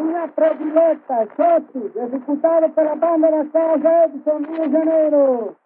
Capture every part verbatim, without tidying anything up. Minha Predileta, Chope, executado pela Banda da Casa Edison, Rio de Janeiro.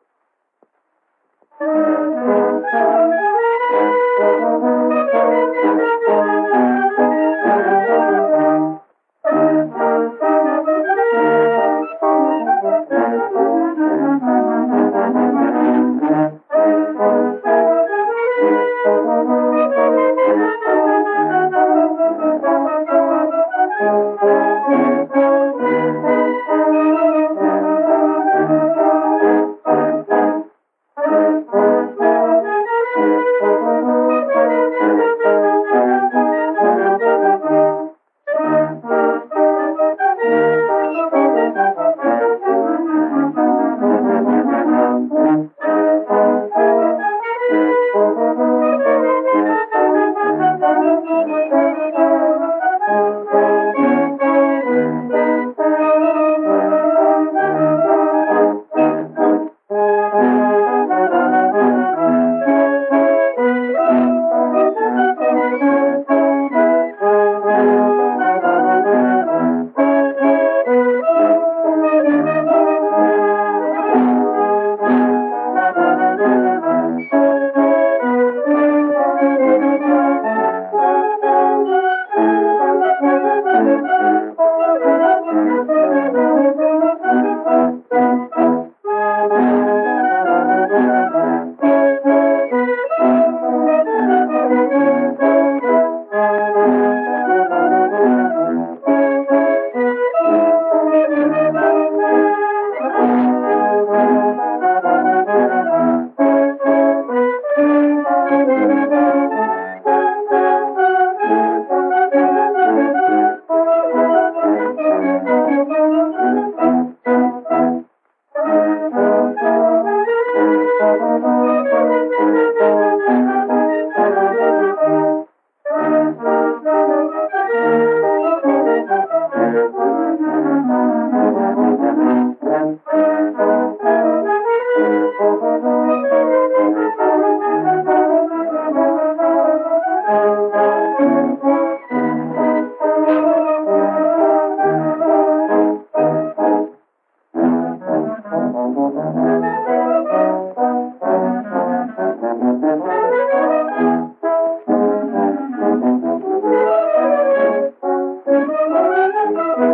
Thank you.